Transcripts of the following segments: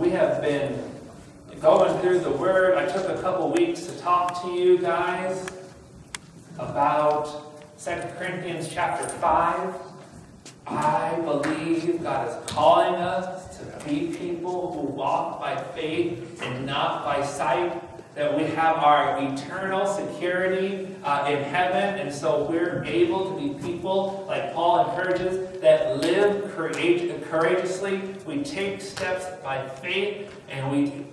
We have been going through the Word. I took a couple weeks to talk to you guys about 2 Corinthians chapter 5. I believe God is calling us to be people who walk by faith and not by sight, that we have our eternal security in heaven, and so we're able to be people, like Paul encourages, that live courageously. We take steps by faith, and we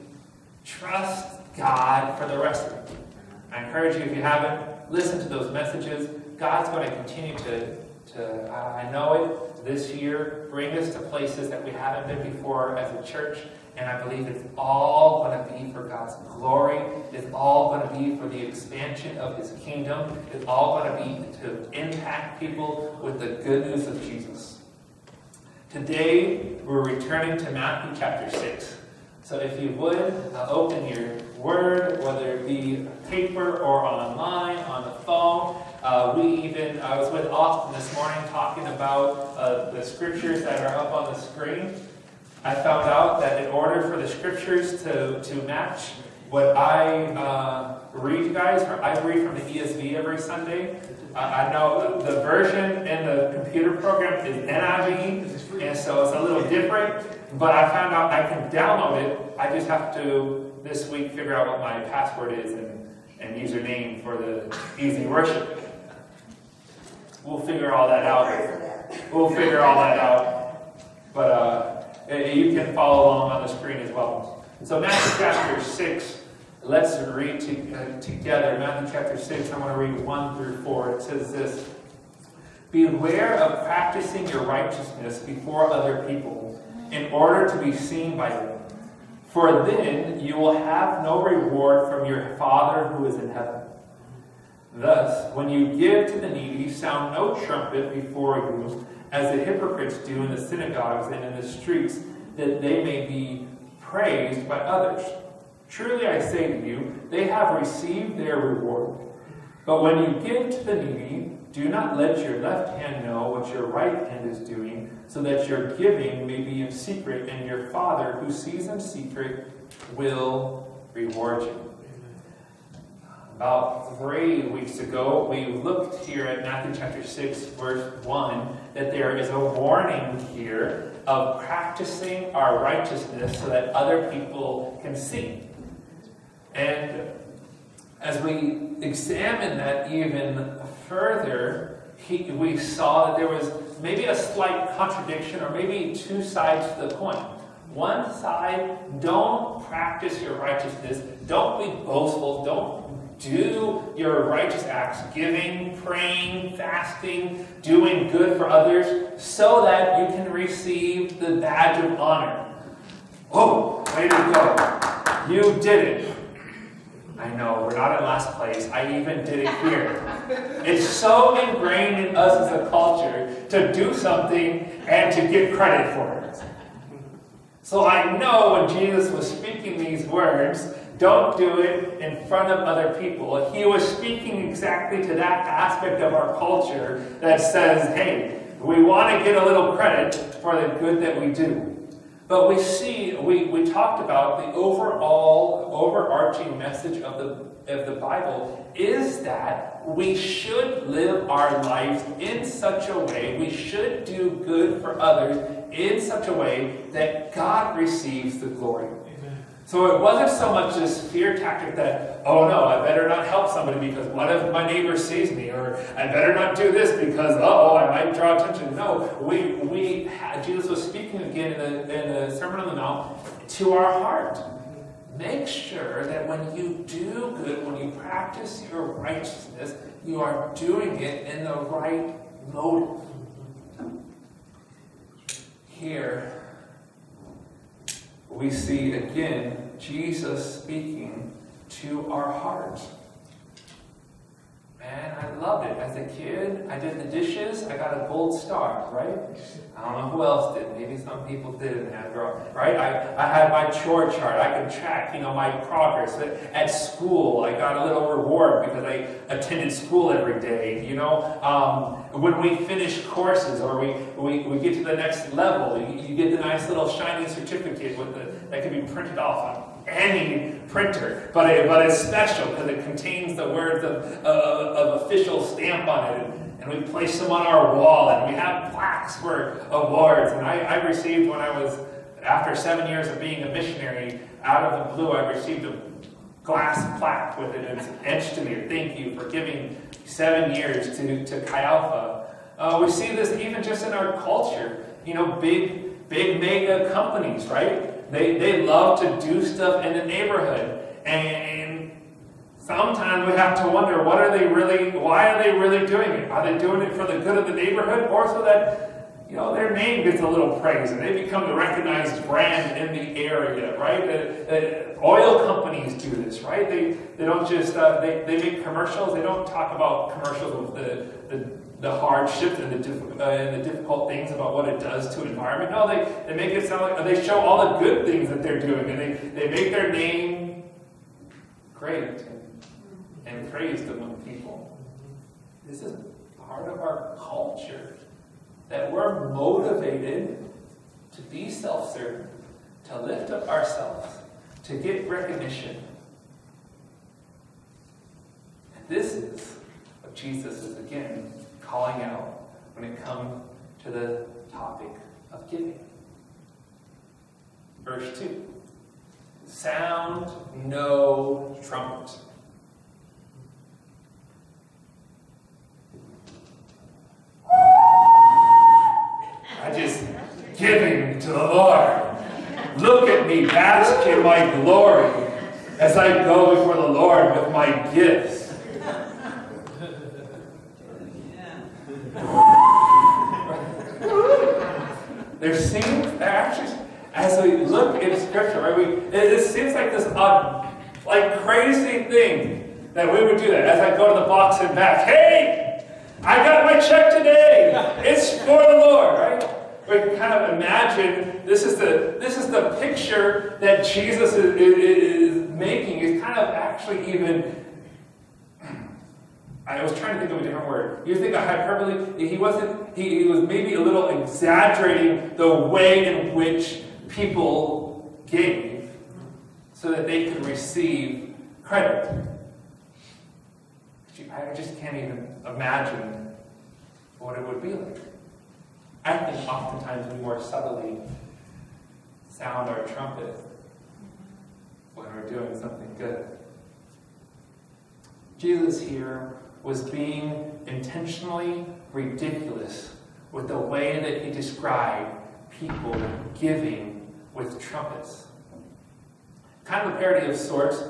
trust God for the rest of it. I encourage you, if you haven't, listen to those messages. God's going to continue to I know it, this year, bring us to places that we haven't been before as a church. And I believe it's all going to be for God's glory. It's all going to be for the expansion of His kingdom. It's all going to be to impact people with the good news of Jesus. Today, we're returning to Matthew chapter 6. So if you would, open your Word, whether it be paper or online, on the phone. I was with Austin this morning talking about the scriptures that are up on the screen. I found out that in order for the scriptures to match what I read, you guys, or I read from the ESV every Sunday, I know the version in the computer program is NIV, and so it's a little different, but I found out I can download it. I just have to, this week, figure out what my password is and username for the EasyWorship. We'll figure all that out. But, you can follow along on the screen as well. So Matthew chapter 6, let's read together. Matthew chapter 6, I want to read 1 through 4. It says this: "Beware of practicing your righteousness before other people in order to be seen by them. For then you will have no reward from your Father who is in heaven. Thus, when you give to the needy, sound no trumpet before you, as the hypocrites do in the synagogues and in the streets, that they may be praised by others. Truly I say to you, they have received their reward. But when you give to the needy, do not let your left hand know what your right hand is doing, so that your giving may be in secret, and your Father who sees in secret will reward you." About 3 weeks ago, we looked here at Matthew chapter 6, verse 1, that there is a warning here of practicing our righteousness so that other people can see. And as we examined that even further, we saw that there was maybe a slight contradiction, or maybe two sides to the coin. One side, don't practice your righteousness, don't be boastful, don't do your righteous acts, giving, praying, fasting, doing good for others, so that you can receive the badge of honor. Oh, way to go. You did it. I know, we're not in last place. I even did it here. It's so ingrained in us as a culture to do something and to get credit for it. So I know when Jesus was speaking these words, don't do it in front of other people, He was speaking exactly to that aspect of our culture that says, hey, we want to get a little credit for the good that we do. But we see, we talked about the overarching message of the Bible is that we should live our lives in such a way, we should do good for others in such a way that God receives the glory. So it wasn't so much this fear tactic that, oh no, I better not help somebody because what if my neighbor sees me? Or I better not do this because, uh-oh, I might draw attention. No, Jesus was speaking again in the Sermon on the Mount to our heart. Make sure that when you do good, when you practice your righteousness, you are doing it in the right motive. Here, we see again Jesus speaking to our heart. Man, I loved it. As a kid, I did the dishes. I got a gold star, right? I don't know who else did. Maybe some people didn't have, right? I had my chore chart. I could track, my progress. At school, I got a little reward because I attended school every day, When we finish courses or we get to the next level, you get the nice little shiny certificate with that can be printed off on any printer, but it's special because it contains the words of official stamp on it, and we place them on our wall, and we have plaques for awards. And I received, when I was, after 7 years of being a missionary, out of the blue, I received a glass plaque with it, and it's etched to me, thank you for giving 7 years to Chi Alpha. We see this even just in our culture, big mega companies, right? They love to do stuff in the neighborhood, and sometimes we have to wonder, why are they really doing it? Are they doing it for the good of the neighborhood, or so that, their name gets a little praise and they become the recognized brand in the area, right? The oil companies do this, right? They don't just, they make commercials. They don't talk about commercials with the hardships and the difficult things about what it does to environment. No, they make it sound like, they show all the good things that they're doing, and they make their name great and praised among people. This is part of our culture, that we're motivated to be self-serving, to lift up ourselves, to get recognition. And this is what Jesus is again calling out when it comes to the topic of giving. Verse 2. Sound no trumpet. I just giving to the Lord. Look at me, bask in my glory as I go before the Lord with my gifts. There seems, actually, as we look in Scripture, right? It seems like this crazy thing that we would do that. As I go to the box and back, hey, I got my check today. It's for the Lord, right? We kind of imagine this is the picture that Jesus is making. It's kind of actually even. I was trying to think of a different word. You think of hyperbole? He was maybe a little exaggerating the way in which people gave so that they could receive credit. I just can't even imagine what it would be like. I think oftentimes we more subtly sound our trumpet when we're doing something good. Jesus here was being intentionally ridiculous with the way that he described people giving with trumpets. Kind of a parody of sorts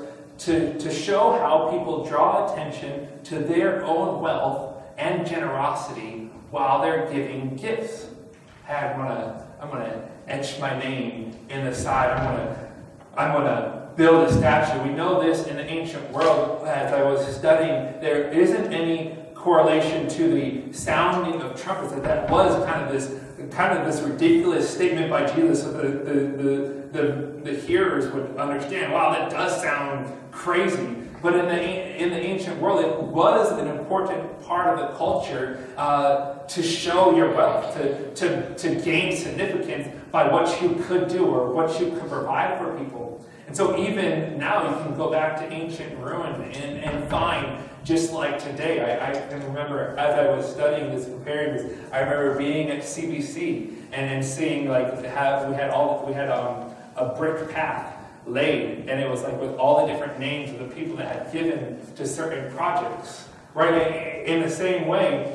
to show how people draw attention to their own wealth and generosity while they're giving gifts. Hey, I'm gonna etch my name in the side. I'm gonna build a statue. We know this in the ancient world. As I was studying, there isn't any correlation to the sounding of trumpets. That was kind of this ridiculous statement by Jesus, so the hearers would understand. Wow, that does sound crazy. But in the ancient world, it was an important part of the culture to show your wealth, to gain significance by what you could do or what you could provide for people. And so even now, you can go back to ancient ruin and find, just like today, I can remember as I was studying this, preparing this, I remember being at CBC and seeing a brick path laid, and it was like with all the different names of the people that had given to certain projects. Right? In the same way,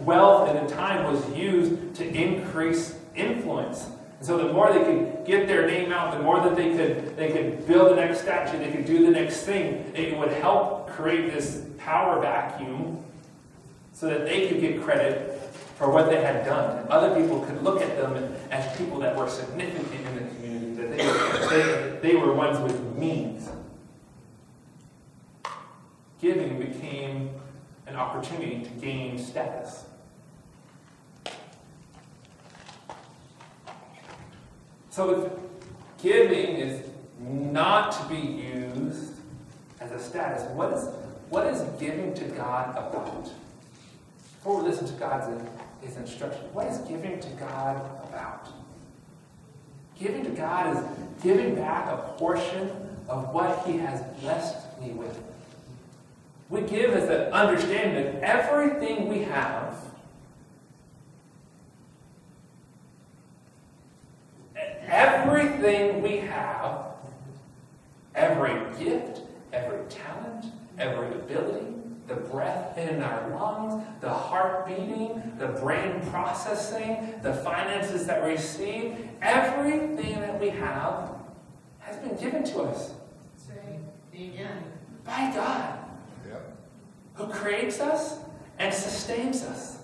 wealth at the time was used to increase influence. And so the more they could get their name out, the more that they could build the next statue, they could do the next thing, it would help create this power vacuum so that they could get credit for what they had done. And other people could look at them as people that were significant in the community, that they were ones with means. Giving became an opportunity to gain status. So giving is not to be used as a status. What is giving to God about? Before we listen to His instruction, what is giving to God about? Giving to God is giving back a portion of what He has blessed me with. We give as an understanding that everything we have, every gift, every talent, every ability, the breath in our lungs, the heart beating, the brain processing, the finances that we receive, everything that we have has been given to us. That's right. Amen. By God, yep, who creates us and sustains us.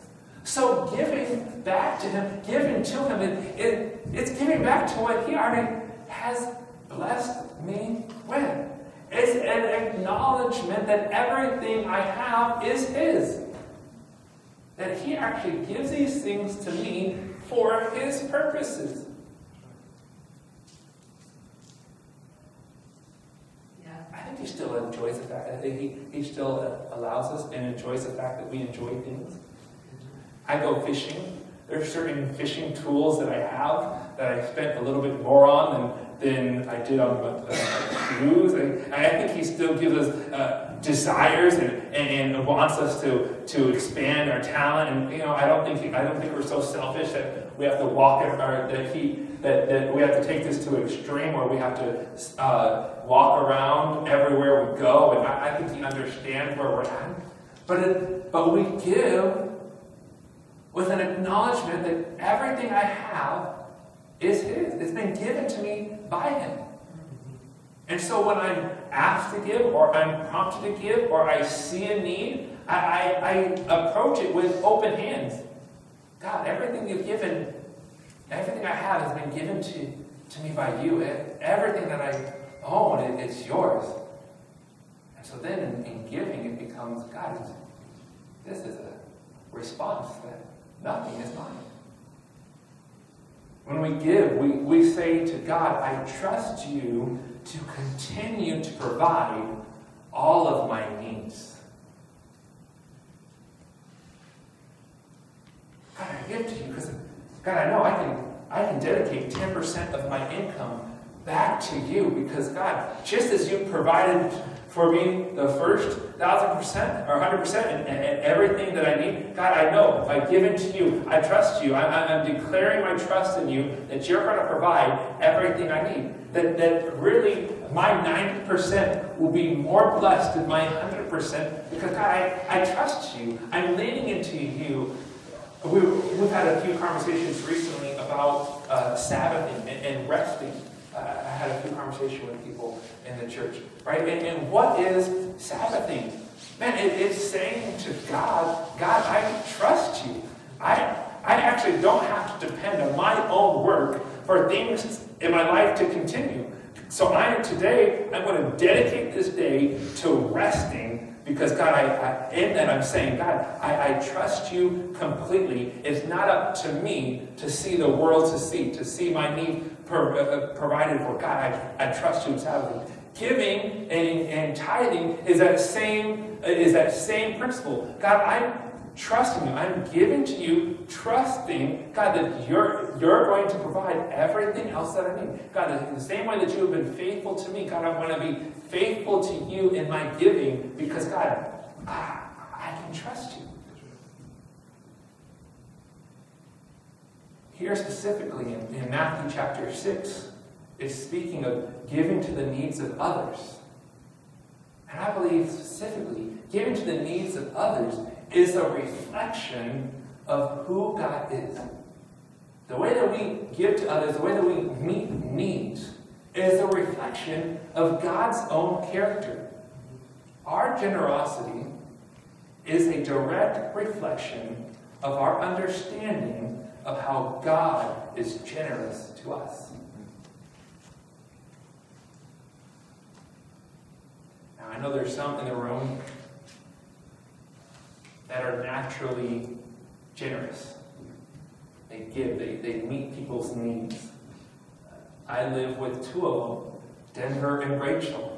So giving back to Him, giving to Him, it's giving back to what He already has blessed me with. It's an acknowledgement that everything I have is His. That He actually gives these things to me for His purposes. Yeah. I think He still enjoys the fact that he still allows us and enjoys the fact that we enjoy things. I go fishing. There are certain fishing tools that I have that I spent a little bit more on than I did on canoes. And I think He still gives us desires and wants us to expand our talent. And I don't think we're so selfish that we have to walk or that we have to take this to an extreme where we have to walk around everywhere we go. And I think He understands where we're at. But we give with an acknowledgement that everything I have is His. It's been given to me by Him. And so when I'm asked to give, or I'm prompted to give, or I see a need, I approach it with open hands. God, everything You've given, everything I have has been given to me by You. Everything that I own, it's Yours. And so then in giving, it becomes, God, this is a response that nothing is mine. When we give, we say to God, I trust You to continue to provide all of my needs. God, I give to You because, God, I know I can dedicate 10% of my income back to You because, God, just as You provided for me the first 1,000% or 100% and everything that I need, God, I know if I give it to You, I trust You. I'm declaring my trust in You that You're going to provide everything I need. That really my 90% will be more blessed than my 100% because, God, I trust You. I'm leaning into You. We've had a few conversations recently about Sabbathing and resting. I had a few conversations with people in the church, right? And what is Sabbathing? Man, it's saying to God, God, I trust You. I actually don't have to depend on my own work for things in my life to continue. So I'm going to dedicate this day to resting because, God, in that I'm saying, God, I trust You completely. It's not up to me to see the world, to see my need provided for. God, I trust You in Sabbath. Giving and tithing is that same principle. God, I'm trusting You. I'm giving to You, trusting, God, that you're going to provide everything else that I need. God, in the same way that You have been faithful to me, God, I want to be faithful to You in my giving because, God, I can trust You. Here specifically in Matthew chapter 6, it's speaking of giving to the needs of others. And I believe specifically, giving to the needs of others is a reflection of who God is. The way that we give to others, the way that we meet needs, is a reflection of God's own character. Our generosity is a direct reflection of our understanding of how God is generous to us. Now, I know there's some in the room that are naturally generous. They give, they meet people's needs. I live with two of them, Denver and Rachel,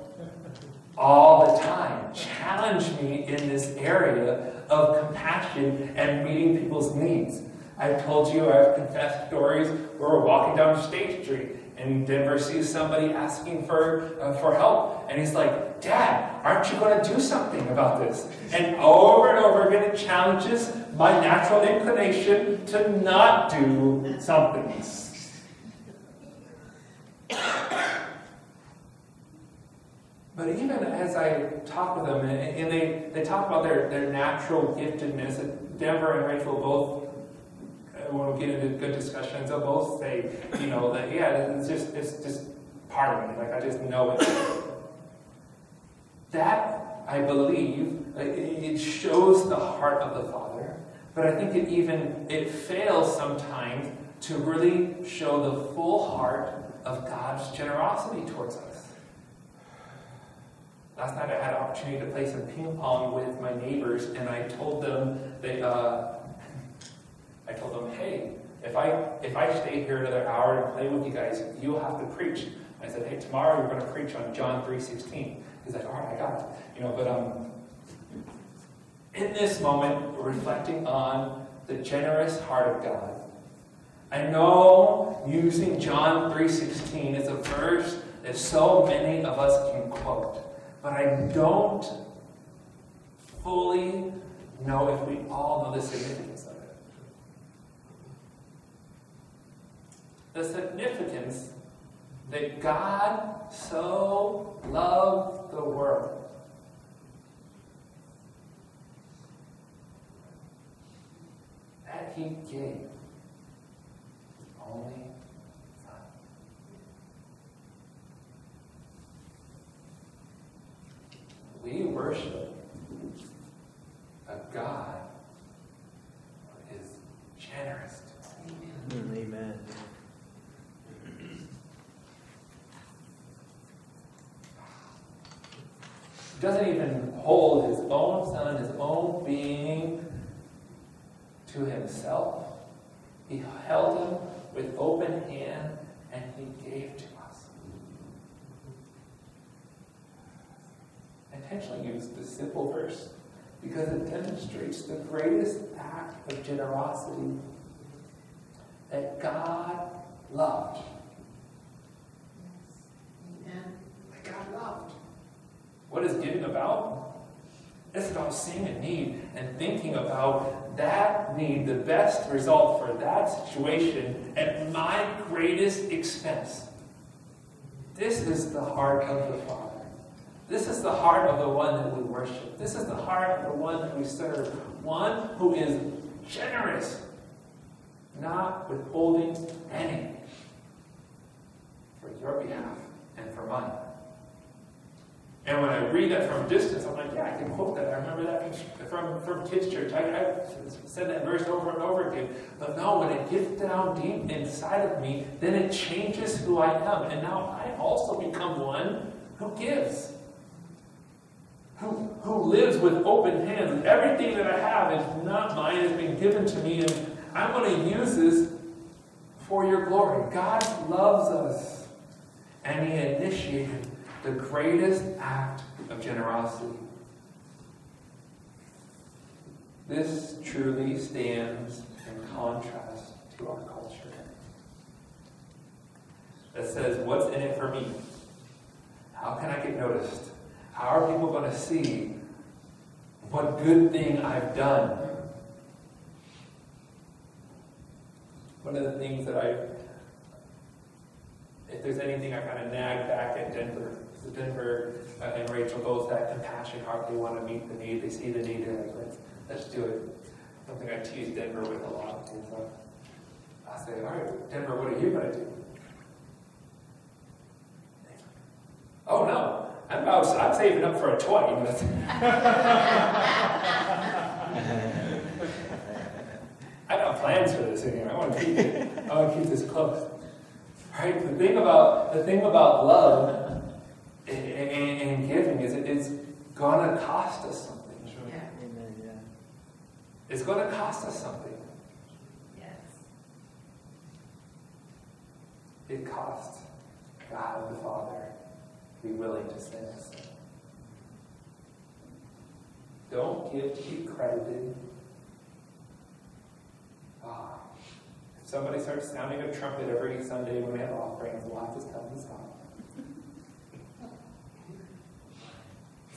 all the time. Challenge me in this area of compassion and meeting people's needs. I've told you, I've confessed stories where we're walking down State Street and Denver sees somebody asking for help. And he's like, Dad, aren't you going to do something about this? And over again, it challenges my natural inclination to not do something. But even as I talk with them, and they talk about their natural giftedness, Denver and Rachel both, when we get into good discussions, they'll both say, you know, that, yeah, it's just part of me. Like, I just know it. That, I believe, like, it shows the heart of the Father. But I think it fails sometimes to really show the full heart of God's generosity towards us. Last night I had an opportunity to play some ping pong with my neighbors, and I told them hey, if I stay here another hour and play with you guys, you'll have to preach. And I said, hey, tomorrow you're going to preach on John 3:16. He's like, all right, I got it. You know, but in this moment, we're reflecting on the generous heart of God. I know using John 3:16 is a verse that so many of us can quote. But I don't fully know if we all know the significance of it. The significance that God so loved the world. That He gave His only Son. We worship a God who is generous to us. Amen. He doesn't even hold His own Son, His own being, to Himself. He held Him with open hand, and He gave to us. Intentionally use this simple verse because it demonstrates the greatest act of generosity that God loved. Yes. Amen. That God loved. What is giving about? It's about seeing a need and thinking about that need, the best result for that situation at my greatest expense. This is the heart of the Father. This is the heart of the one that we worship. This is the heart of the one that we serve. One who is generous, not withholding any for your behalf and for mine. And when I read that from a distance, I'm like, yeah, I can quote that. I remember that from kids' church. I've said that verse over and over again. But no, when it gets down deep inside of me, then it changes who I am. And now I also become one who gives. Who lives with open hands. Everything that I have is not mine, has been given to me, and I'm going to use this for your glory. God loves us, and He initiated the greatest act of generosity. This truly stands in contrast to our culture that says, what's in it for me? How can I get noticed? How are people going to see what good thing I've done? One of the things that if there's anything I kind of nag back at Denver, because Denver and Rachel both have that compassion heart. They want to meet the need. They see the need. They're like, let's do it. Something I tease Denver with a lot is I say, all right, Denver, what are you going to do? Oh no. I'm saving up for a 20. I got plans for this anyway. I want to keep this close. Right? The thing about love and giving is it's gonna cost us something. Sure. Yeah. Amen, yeah. It's going to cost us something. Yes. It cost God the Father to be willing to send us. Don't give to be credited. If somebody starts sounding a trumpet every Sunday when we have offerings, we'll have to tell them stop.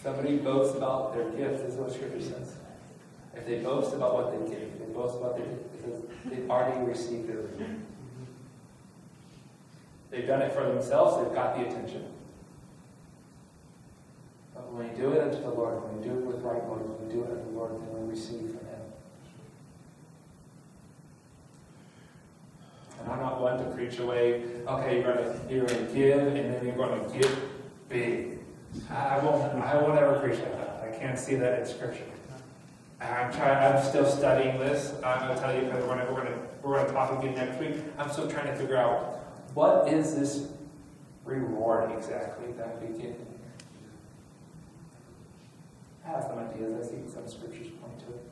Somebody boasts about their gifts, is what Scripture says. If they boast about what they give, they boast about their gift because they've already received their reward. They've done it for themselves, they've got the attention. But when we do it unto the Lord, when we do it with right motives, when we do it unto the Lord, then we receive from Him. And I'm not one to preach away, okay, you're going to give, and then you're going to give big. I won't ever preach like that. I can't see that in Scripture. I'm still studying this. I'm going to tell you because we're going to talk again next week. I'm still trying to figure out what is this reward exactly that we get. I have some ideas. I see some scriptures point to it,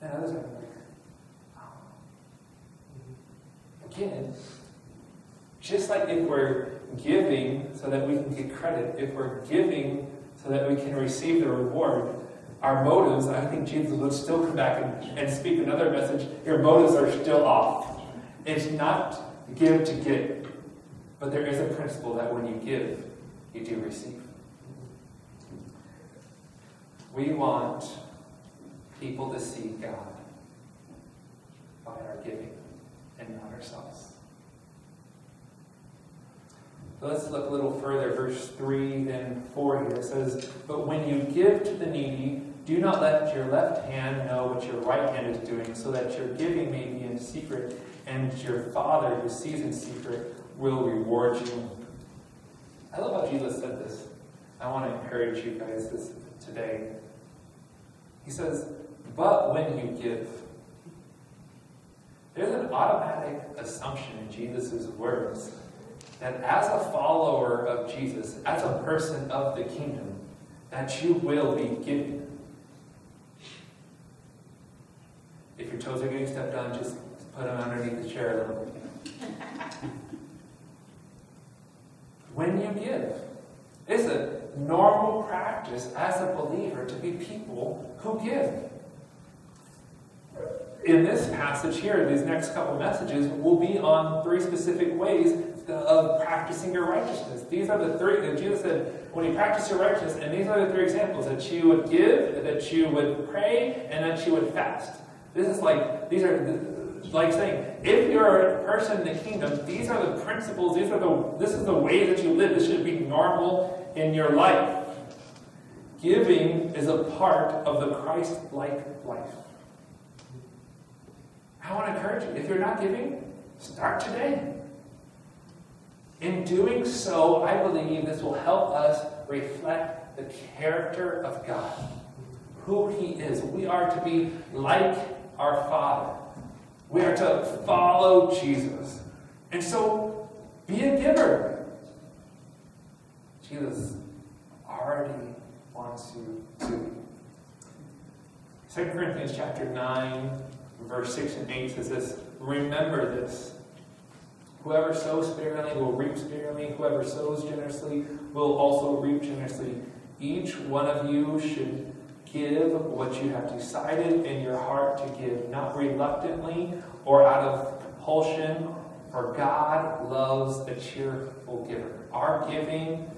and others I'm like, again, just like if we're giving so that we can get credit, if we're giving so that we can receive the reward, our motives, I think Jesus would still come back and speak another message, your motives are still off. It's not give to get, but there is a principle that when you give, you do receive. We want people to see God by our giving and not ourselves. Let's look a little further, verse 3 then 4 here. It says, "But when you give to the needy, do not let your left hand know what your right hand is doing, so that your giving may be in secret, and your Father who sees in secret will reward you." I love how Jesus said this. I want to encourage you guys this today. He says, "But when you give." There's an automatic assumption in Jesus' words that as a follower of Jesus, as a person of the kingdom, that you will be giving. If your toes are getting stepped on, just put them underneath the chair a little bit. When you give, it's a normal practice as a believer to be people who give. In this passage here, these next couple messages will be on three specific ways of practicing your righteousness. These are the three that Jesus said, when you practice your righteousness, and these are the three examples, that you would give, that you would pray, and that you would fast. This is like, these are like saying, if you're a person in the kingdom, these are the principles, this is the way that you live. This should be normal in your life. Giving is a part of the Christ-like life. I want to encourage you, if you're not giving, start today. In doing so, I believe this will help us reflect the character of God, who He is. We are to be like our Father. We are to follow Jesus. And so, be a giver. Jesus already wants you to be. 2 Corinthians chapter 9, verse 6 and 8 says this, "Remember this. Whoever sows sparingly will reap sparingly. Whoever sows generously will also reap generously. Each one of you should give what you have decided in your heart to give, not reluctantly or out of compulsion, for God loves a cheerful giver." Our giving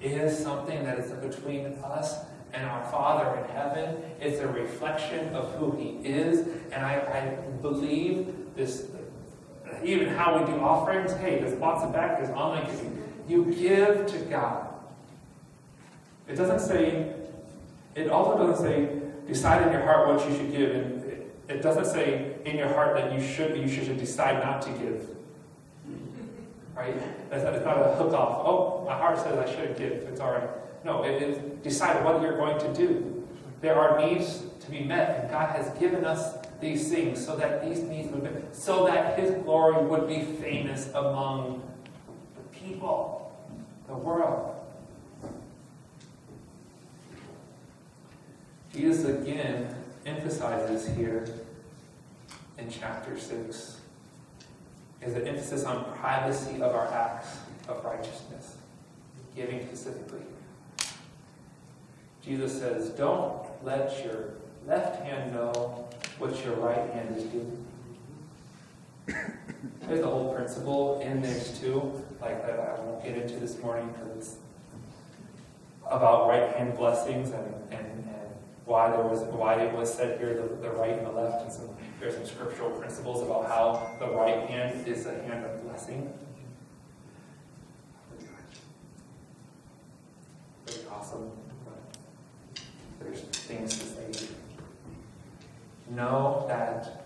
is something that is between us and our Father in heaven. It's a reflection of who He is. And I believe this. Even how we do offerings, hey, there's lots of back, there's online giving. You give to God. It doesn't say, it also doesn't say, decide in your heart what you should give. And it doesn't say in your heart that you should decide not to give. Right? It's not a hook off. Oh, my heart says I should give. It's all right. No, it is decide what you're going to do. There are needs to be met, and God has given us these things so that these needs would be, so that His glory would be famous among the people, the world. Jesus again emphasizes here in chapter 6 is an emphasis on privacy of our acts of righteousness, giving specifically. Jesus says, don't let your left hand know what your right hand is doing. There's a whole principle in this too, like that I won't get into this morning because it's about right hand blessings and why it was said here, the right and the left, and there's some scriptural principles about how the right hand is a hand of blessing. Pretty awesome. There's things to say. Know that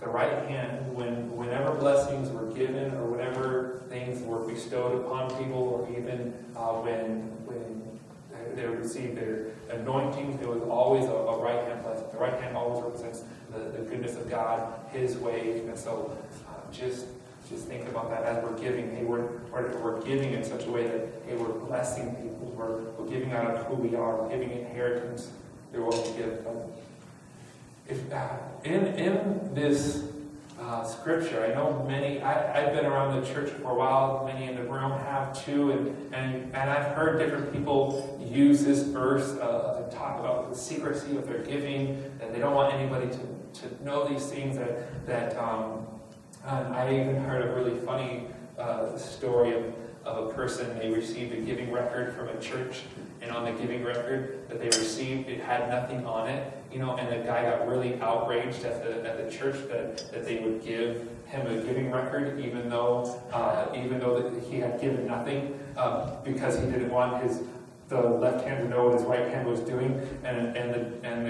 the right hand, whenever blessings were given or whenever things were bestowed upon people, or even when they received their anointings, there was always a right hand blessing. The right hand always represents the goodness of God, His ways, and so just think about that as we're giving. Hey, we're giving in such a way that, hey, we're blessing people. We're giving out of who we are. We're giving inheritance through what we give them. In this scripture, I know many, I've been around the church for a while, many in the room have too, and I've heard different people use this verse to talk about the secrecy of their giving, that they don't want anybody to know these things, and I even heard a really funny story of a person. They received a giving record from a church, and on the giving record that they received, it had nothing on it. You know, and the guy got really outraged at the church that they would give him a giving record, even though he had given nothing, because he didn't want the left hand to know what his right hand was doing. And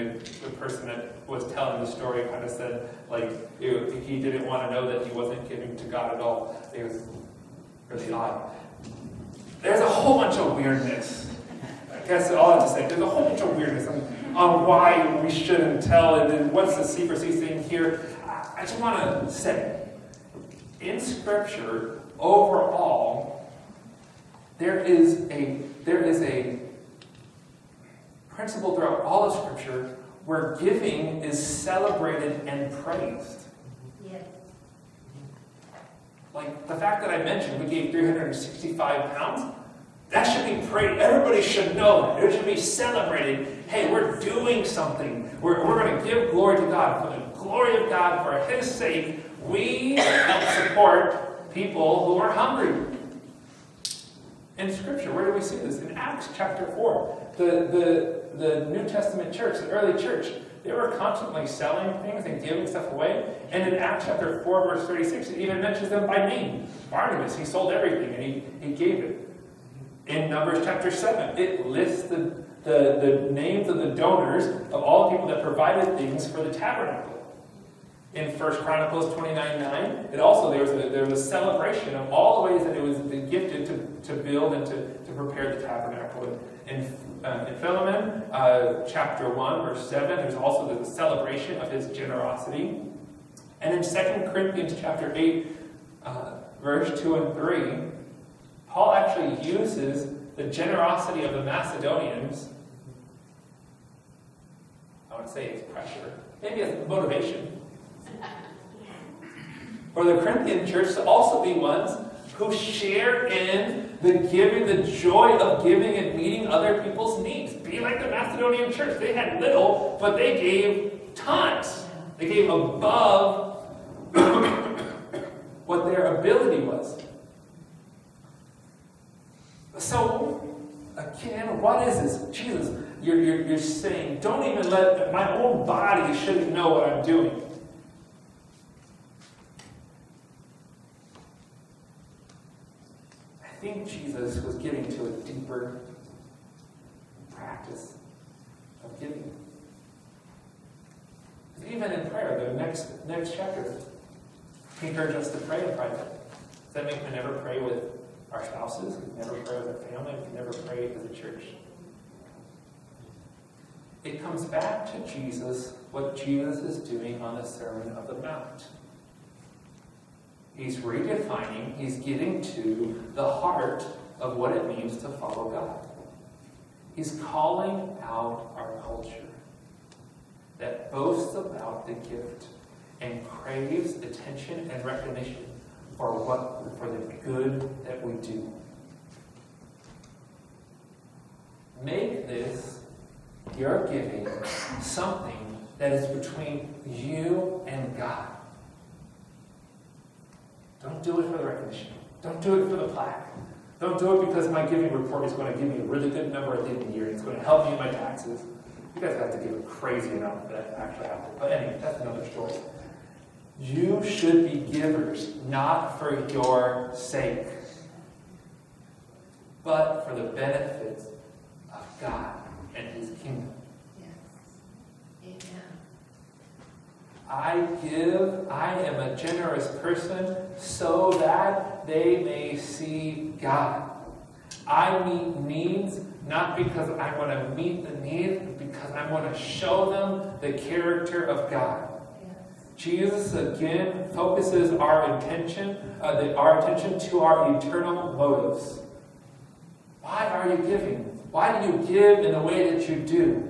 the person that was telling the story kind of said, like, he didn't want to know that he wasn't giving to God at all. It was really odd. There's a whole bunch of weirdness. That's all I have to say. There's a whole bunch of weirdness on why we shouldn't tell, and then what's the secrecy thing here. I just want to say, in Scripture, overall, there is a principle throughout all of Scripture where giving is celebrated and praised. Yes. Like the fact that I mentioned we gave 365 pounds, that should be praised. Everybody should know that. It should be celebrated. Hey, we're doing something. We're going to give glory to God. For the glory of God, for His sake, we help support people who are hungry. In Scripture, where do we see this? In Acts chapter 4, the New Testament church, the early church, they were constantly selling things and giving stuff away. And in Acts chapter 4, verse 36, it even mentions them by name. Barnabas, he sold everything and he gave it. In Numbers chapter 7, it lists the names of the donors of all people that provided things for the tabernacle. In 1 Chronicles 29:9, it also there was a celebration of all the ways that it was gifted to build and to prepare the tabernacle. In Philemon chapter 1, verse 7, there's also the celebration of his generosity. And in 2 Corinthians chapter 8, verse 2 and 3, Paul actually uses the generosity of the Macedonians. I wouldn't say it's pressure. Maybe it's motivation. For the Corinthian church to also be ones who share in the giving, the joy of giving and meeting other people's needs. Be like the Macedonian church. They had little, but they gave tons. They gave above what their ability was. So, again, what is this? Jesus, you're saying, don't even let my own body shouldn't know what I'm doing. I think Jesus was getting to a deeper practice of giving. Even in prayer, the next chapter, he encouraged us to pray in private. Does that make me never pray with our spouses? We can never pray with our family. We can never pray as a church. It comes back to Jesus, what Jesus is doing on the Sermon on the Mount. He's redefining, he's getting to the heart of what it means to follow God. He's calling out our culture. that boasts about the gift and craves attention and recognition for the good that we do. Make this, your giving, something that is between you and God. Don't do it for the recognition. Don't do it for the plaque. Don't do it because my giving report is going to give me a really good number at the end of the year. It's going to help me in my taxes. You guys have to give a crazy amount that actually happened. But anyway, that's another story. You should be givers, not for your sake, but for the benefits of God and His kingdom. Yes. Amen. I give, I am a generous person so that they may see God. I meet needs, not because I want to meet the need, because I want to show them the character of God. Yes. Jesus, again, focuses our attention to our eternal motives. Why are you giving? Why do you give in the way that you do?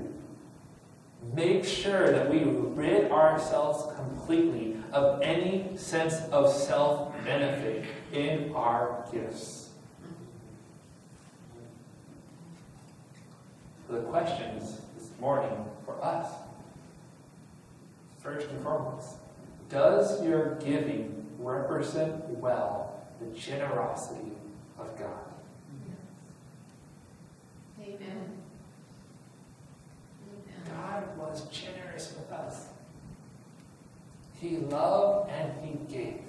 Make sure that we rid ourselves completely of any sense of self-benefit in our gifts. The questions this morning for us. First and foremost, does your giving represent well the generosity of God? Yes. Amen. God was generous with us. He loved and He gave.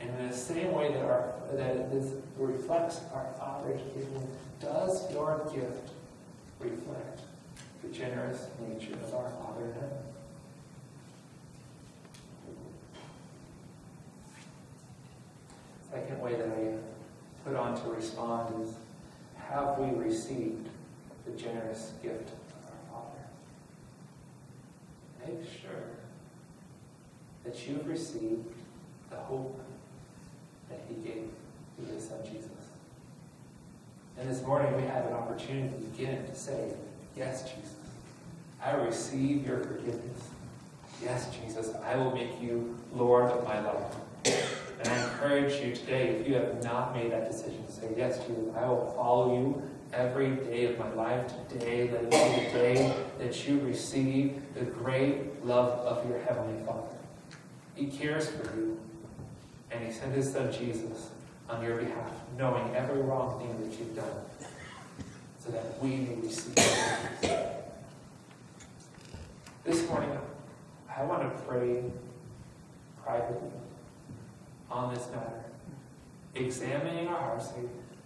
And in the same way that this reflects our Father's giving, does your gift reflect the generous nature of our Father in heaven? Second way that I put on to respond is, have we received the generous gift of our Father? Make sure that you've received the hope that He gave through His Son Jesus. And this morning we have an opportunity again to say, yes, Jesus, I receive your forgiveness. Yes, Jesus, I will make you Lord of my life. And I encourage you today, if you have not made that decision, to say, yes, Jesus, I will follow you every day of my life. Today, let it be the day that you receive the great love of your Heavenly Father. He cares for you, and He sent His Son, Jesus, on your behalf, knowing every wrong thing that you've done, so that we may receive Jesus. This morning, I want to pray privately on this matter, examining our hearts.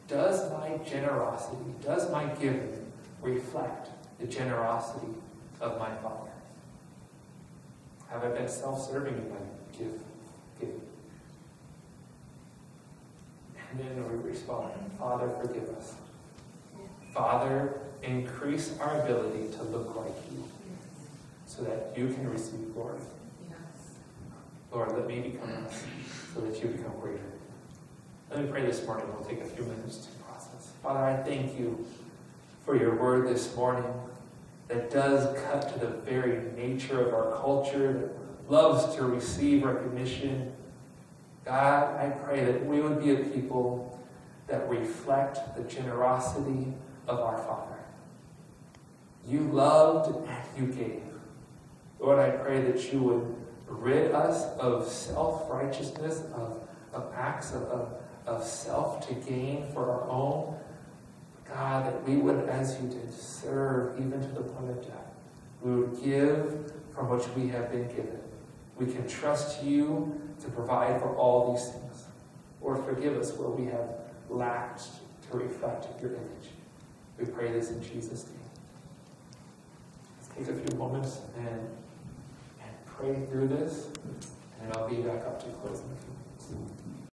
Does my generosity, does my giving reflect the generosity of my Father? Have I been self-serving in my giving? And then we respond, Father, forgive us. Father, increase our ability to look like you so that you can receive glory. Lord, let me become us so that you become greater. Let me pray this morning. We'll take a few minutes to process. Father, I thank you for your word this morning that does cut to the very nature of our culture that loves to receive recognition. God, I pray that we would be a people that reflect the generosity of our Father. You loved and you gave. Lord, I pray that you would rid us of self-righteousness, of acts of self to gain for our own. God, that we would, as you did, serve even to the point of death. We would give from which we have been given. We can trust you to provide for all these things. Lord, forgive us where we have lacked to reflect your image. We pray this in Jesus' name. Let's take a few moments and pray through this, and I'll be back up to close in a few minutes.